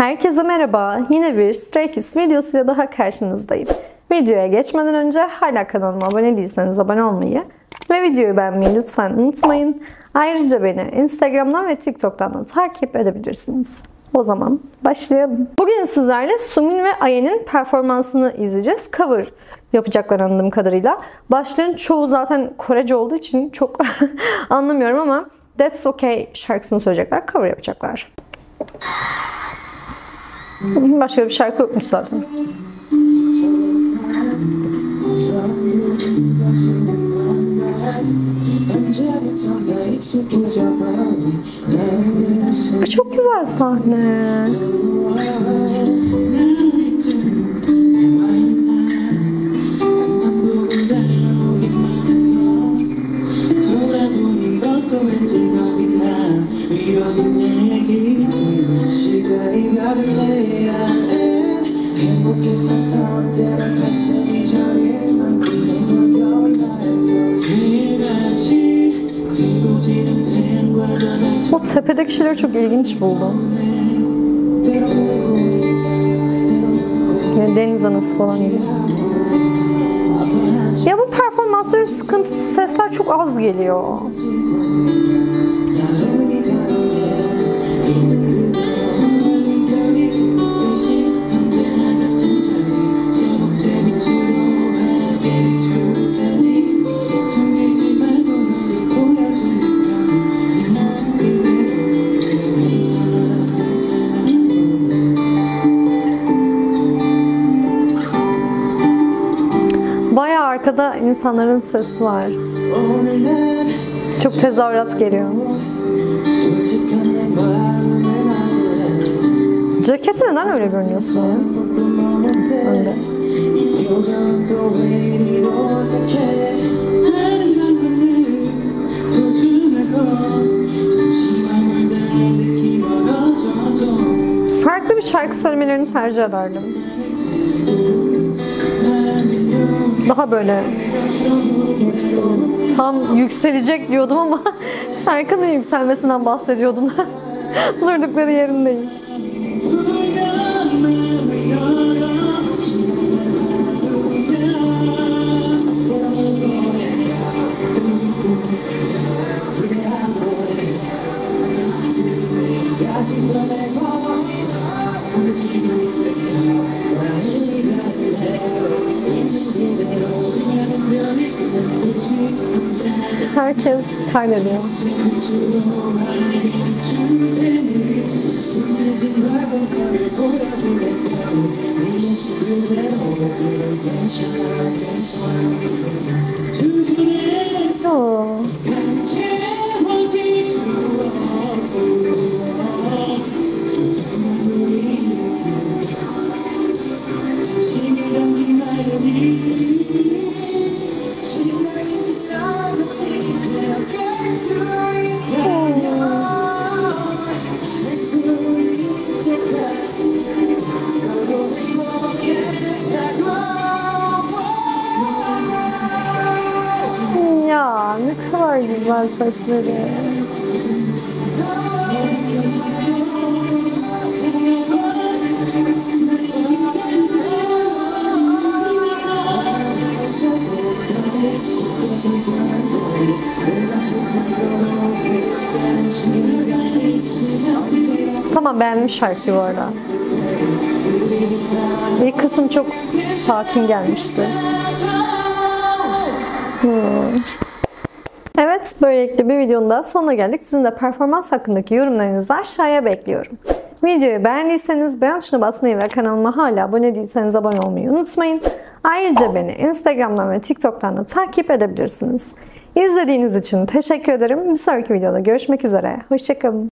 Herkese merhaba. Yine bir Stray Kids videosuyla daha karşınızdayım. Videoya geçmeden önce hala kanalıma abone değilseniz abone olmayı ve videoyu beğenmeyi lütfen unutmayın. Ayrıca beni Instagram'dan ve TikTok'tan da takip edebilirsiniz. O zaman başlayalım. Bugün sizlerle Sumin ve Aye'nin performansını izleyeceğiz. Cover yapacaklar anladığım kadarıyla. Başların çoğu zaten Korece olduğu için çok anlamıyorum ama That's Okay şarkısını söyleyecekler, cover yapacaklar. Başka bir şarkı yokmuş zaten. Çok güzel sahne. O tepedeki şeyler çok ilginç buldum. Yani deniz anası falan gibi. Ya bu performansların sıkıntısı, sesler çok az geliyor. Bayağı arkada insanların sesi var. Çok tezahürat geliyor. Ceketi neden öyle görünüyorsun ya? Önde. Farklı bir şarkı söylemelerini tercih ederdim. Daha böyle tam yükselecek diyordum ama şarkının yükselmesinden bahsediyordum. Durdukları yerindeyim. Herkes kaynanıyor. Ne kadar güzel sesleri. Tamam, beğenmiş şarkıyı bu arada. Bir kısım çok sakin gelmişti. Evet, böylelikle bir videonun daha sonuna geldik. Sizin de performans hakkındaki yorumlarınızı aşağıya bekliyorum. Videoyu beğendiyseniz beğen tuşuna basmayı ve kanalıma hala abone değilseniz abone olmayı unutmayın. Ayrıca beni Instagram'dan ve TikTok'tan da takip edebilirsiniz. İzlediğiniz için teşekkür ederim. Bir sonraki videoda görüşmek üzere. Hoşçakalın.